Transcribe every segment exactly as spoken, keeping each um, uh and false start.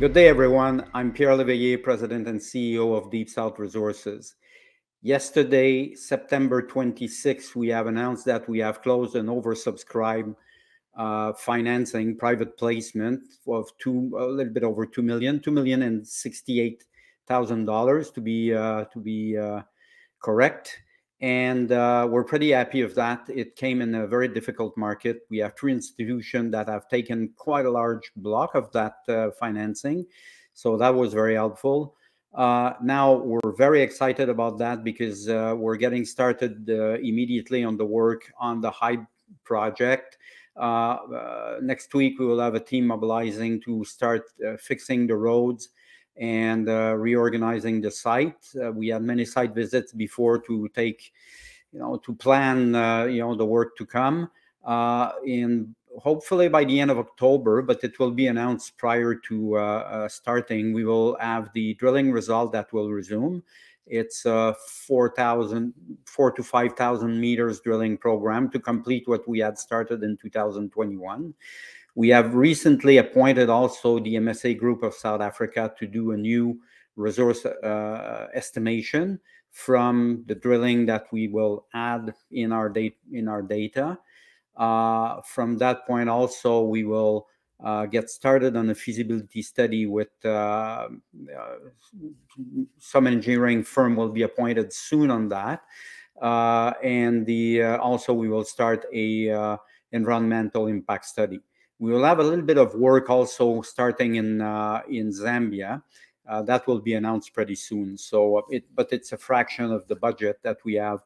Good day, everyone. I'm Pierre Léveillé, President and C E O of Deep South Resources. Yesterday, September twenty-sixth, we have announced that we have closed an oversubscribed uh, financing private placement of two, a little bit over two million, two million and sixty-eight thousand dollars to be uh, to be uh, correct. And uh, we're pretty happy of that. It came in a very difficult market. We have three institutions that have taken quite a large block of that uh, financing. So that was very helpful. Uh, now we're very excited about that because uh, we're getting started uh, immediately on the work on the Hyde project. Uh, uh, next week, we will have a team mobilizing to start uh, fixing the roads and uh, reorganizing the site. Uh, we had many site visits before to take, you know, to plan, uh, you know, the work to come. Uh, and hopefully by the end of October, but it will be announced prior to uh, uh, starting, we will have the drilling result that will resume. It's a four thousand, four to five thousand meters drilling program to complete what we had started in two thousand twenty-one. We have recently appointed also the M S A Group of South Africa to do a new resource uh, estimation from the drilling that we will add in our, in our data. Uh, from that point also, we will uh, get started on a feasibility study with uh, uh, some engineering firm will be appointed soon on that. Uh, and the uh, also we will start a uh, environmental impact study. We will have a little bit of work also starting in uh, in Zambia. Uh, that will be announced pretty soon. So, it, but it's a fraction of the budget that we have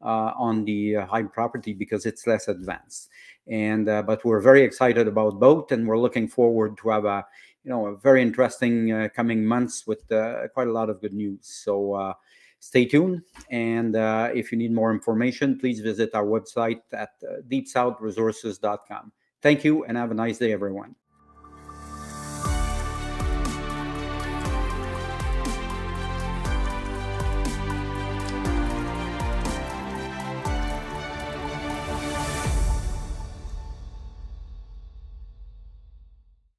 uh, on the Hyde property because it's less advanced. And uh, but we're very excited about both, and we're looking forward to have a you know a very interesting uh, coming months with uh, quite a lot of good news. So uh, stay tuned. And uh, if you need more information, please visit our website at uh, deep south resources dot com. Thank you and have a nice day, everyone.